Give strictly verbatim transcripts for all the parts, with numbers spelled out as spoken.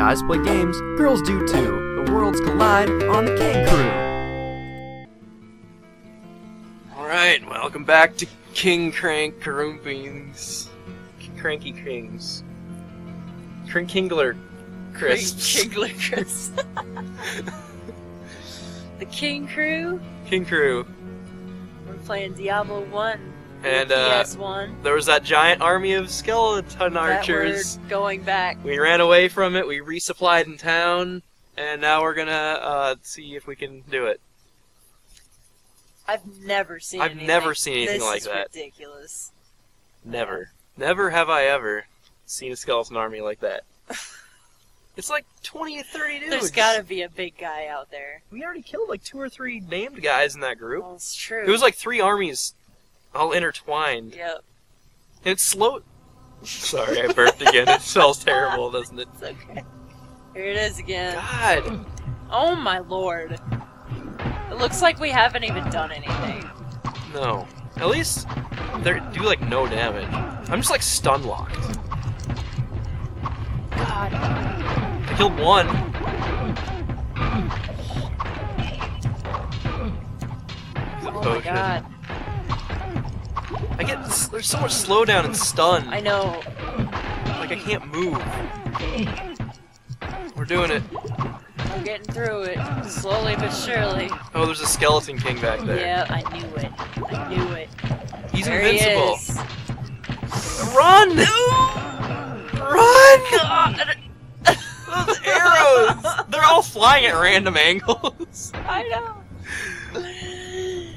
Guys play games, girls do too. The worlds collide on the King Krew. Alright, welcome back to King Crank Karumpings. Cranky Kings. Crinkingler Crisps. Crinkingler Crisps. The King Krew. King Krew. We're playing Diablo one. And uh, there was that giant army of skeleton archers. That we're going back. We ran away from it, we resupplied in town, and now we're gonna uh, see if we can do it. I've never seen I've anything. never seen anything this like is that. Ridiculous. Never. Never have I ever seen a skeleton army like that. It's like twenty or thirty dudes. There's gotta be a big guy out there. We already killed like two or three named guys in that group. Well, it's true. It was like three armies all intertwined. Yep. And it's slow. Sorry, I burped again. It smells terrible, doesn't it? It's okay. Here it is again. God. Oh my lord. It looks like we haven't even done anything. No. At least they do like no damage. I'm just like stun locked. God. I killed one. Oh my god. I get this, there's so much slowdown and stun. I know. Like I can't move. We're doing it. We're getting through it, slowly but surely. Oh, there's a Skeleton King back there. Yeah, I knew it. I knew it. He's there invincible. He is. Run! No! Run! God. Those arrows! They're all flying at random angles. I know.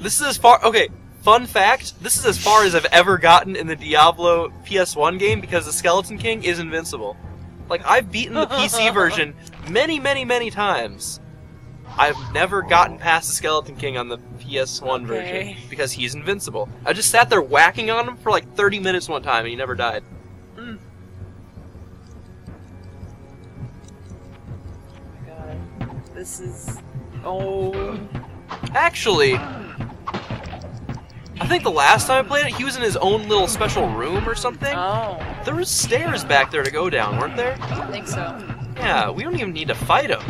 This is as far. Okay. Fun fact, this is as far as I've ever gotten in the Diablo P S one game because the Skeleton King is invincible. Like, I've beaten the P C version many, many, many times. I've never gotten past the Skeleton King on the P S one okay. version because he's invincible. I just sat there whacking on him for like thirty minutes one time and he never died. Mm. Oh my god. This is... Oh... Actually... I think the last time I played it, he was in his own little special room or something. Oh. There was stairs back there to go down, weren't there? I think so. Yeah, we don't even need to fight him,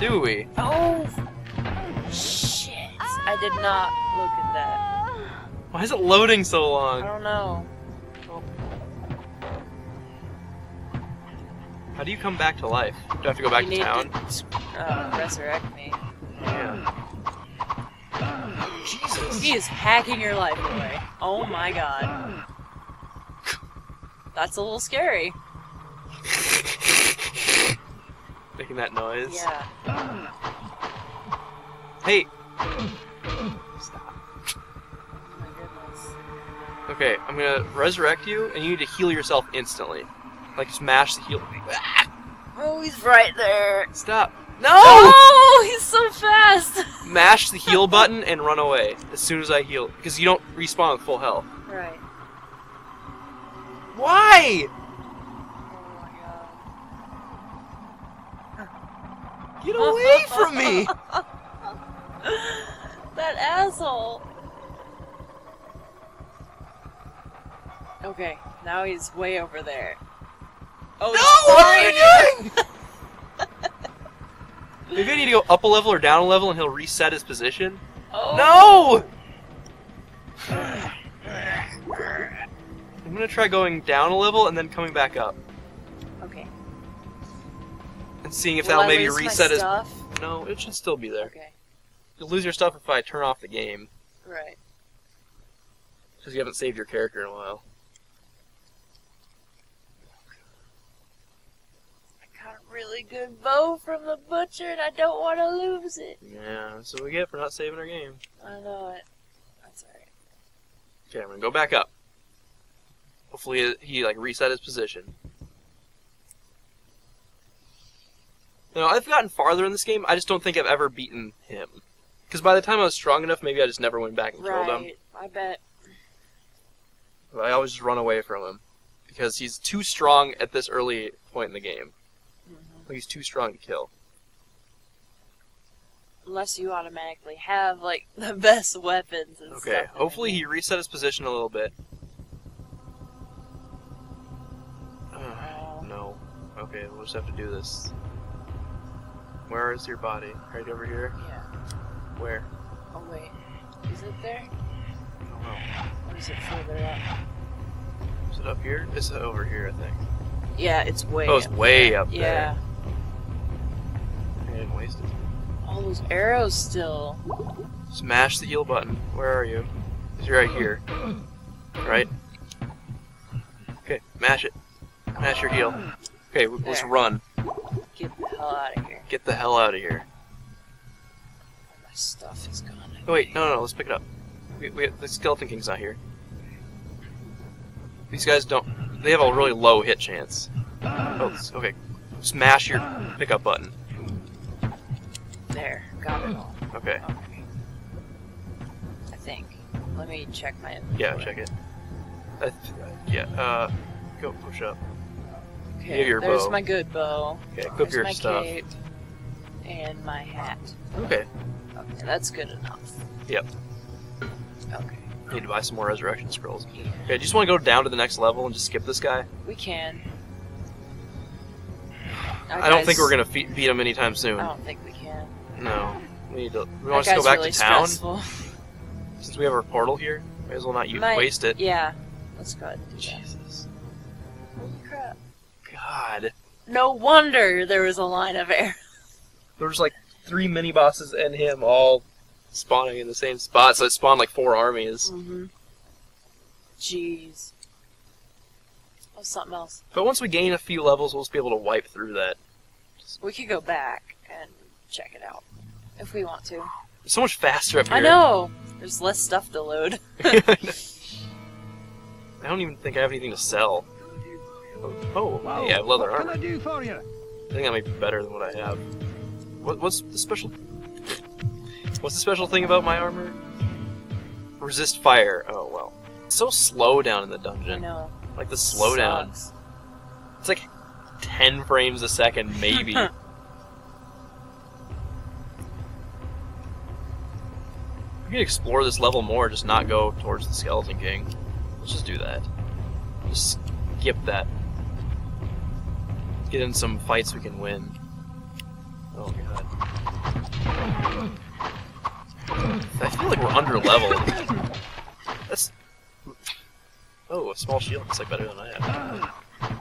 do we? Oh, shit. I did not look at that. Why is it loading so long? I don't know. Oh. How do you come back to life? Do I have to go back you to need town? To, uh, resurrect me. Yeah. Jesus. He is hacking your life away. Oh my god. That's a little scary. Making that noise? Yeah. Hey! Stop. Oh my goodness. Okay, I'm gonna resurrect you, and you need to heal yourself instantly. Like, smash the heal. Oh, he's right there. Stop. No! Oh, he's so fast! Mash the heal button and run away as soon as I heal. Because you don't respawn with full health. Right. Why? Oh my god. Get away from me! That asshole! Okay, now he's way over there. Oh, no! What are you doing? Maybe I need to go up a level or down a level and he'll reset his position. Oh. No! I'm gonna try going down a level and then coming back up. Okay. And seeing if Will that'll I maybe lose reset my stuff? his. No, it should still be there. Okay. You'll lose your stuff if I turn off the game. Right. Because you haven't saved your character in a while. Really good bow from the butcher and I don't want to lose it. Yeah, that's what we get for not saving our game. I know it. That's alright. Okay, I'm gonna go back up. Hopefully he like reset his position. You know, I've gotten farther in this game, I just don't think I've ever beaten him. Because by the time I was strong enough, maybe I just never went back and right, killed him. I bet. But I always just run away from him. Because he's too strong at this early point in the game. He's too strong to kill. Unless you automatically have, like, the best weapons and okay. stuff. Okay, hopefully he reset his position a little bit. Uh, no. Oh, Okay, we'll just have to do this. Where is your body? Right over here? Yeah. Where? Oh wait, is it there? I don't know. Or is it further up? Is it up here? It's over here, I think. Yeah, it's way up. Oh, it's up way there. up there. Yeah. I didn't waste it. All those arrows still. Smash the heal button. Where are you? It's right here. Right? Okay, mash it. Mash your heal. Okay, there. Let's run. Get the hell out of here. Get the hell out of here. My stuff is gone. Oh, wait, no, no, no, let's pick it up. We, we, the Skeleton King's not here. These guys don't. They have a really low hit chance. Oh, okay. Smash your pickup button. There, got it all. Okay. Okay. I think. Let me check my inventory. Yeah, check it. I yeah, uh, go push up. Okay, your there's bow. my good bow. Okay, equip there's your my stuff. Cape and my hat. Okay. Okay, that's good enough. Yep. Okay. Need to buy some more resurrection scrolls. Yeah. Okay, do you just want to go down to the next level and just skip this guy? We can. Our I don't think we're going to beat him anytime soon. I don't think we can. No. We need to. We want to go back really to town. Stressful. Since we have our portal here, may as well not use, Might, waste it. Yeah. Let's go ahead and do that. Jesus. Holy crap. God. No wonder there was a line of air. There was like three mini bosses and him all spawning in the same spot, so it spawned like four armies. Mm-hmm. Jeez. Oh, something else. But once we gain a few levels, we'll just be able to wipe through that. We could go back and check it out if we want to. It's so much faster up here. I know. There's less stuff to load. I don't even think I have anything to sell. Oh, oh wow. Yeah, I have leather armor. What can I do for you? I think that might be better than what I have. What, what's the special? What's the special thing about my armor? Resist fire. Oh well. It's so slow down in the dungeon. I know. Like the slowdown. Sucks. It's like ten frames a second, maybe. We can explore this level more, just not go towards the Skeleton King. Let's just do that. Just skip that. Get in some fights we can win. Oh god. I feel like we're under leveled. That's. Oh, a small shield looks like better than I have.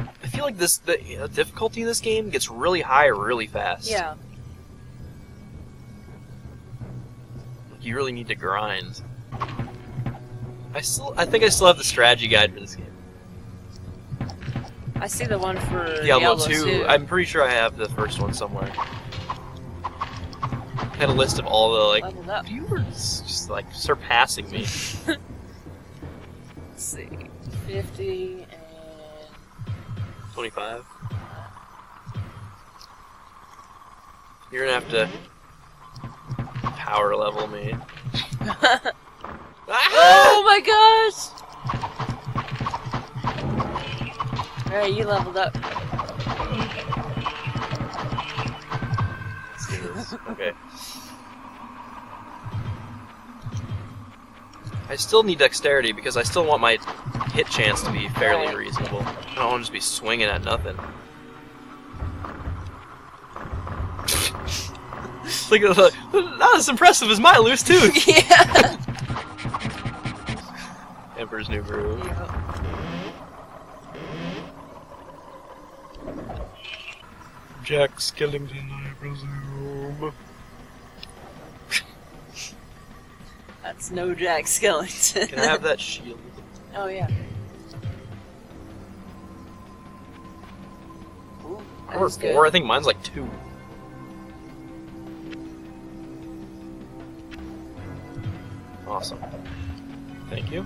I feel like this the you know, difficulty in this game gets really high really fast. Yeah. You really need to grind. I still, I think I still have the strategy guide for this game. I see the one for Diablo, Diablo two. two. I'm pretty sure I have the first one somewhere. I had a list of all the like viewers just like surpassing me. Let's see, fifty and twenty-five. You're gonna have to power level me. Oh my gosh! Alright, you leveled up. Let's do this. Okay. I still need dexterity because I still want my hit chance to be fairly right. reasonable. I don't want to just be swinging at nothing. Like, like, not as impressive as my loose tooth. Yeah. Emperor's New Groove. Yep. Jack Skellington, I presume. That's no Jack Skellington. Can I have that shield? Oh yeah. Ooh, that was good. Four. I think mine's like two. Awesome. Thank you.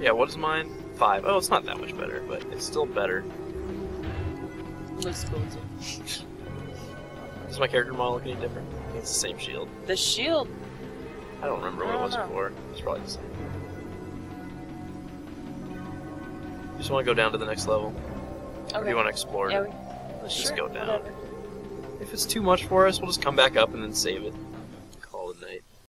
Yeah, what is mine? Five. Oh, it's not that much better, but it's still better. Let's go. Is my character model looking different? It's the same shield. The shield? I don't remember what it was before. It's probably the same. You just want to go down to the next level? Okay. Or do you want to explore? Yeah, we... Let's sure, just go down. Whatever. If it's too much for us, we'll just come back up and then save it.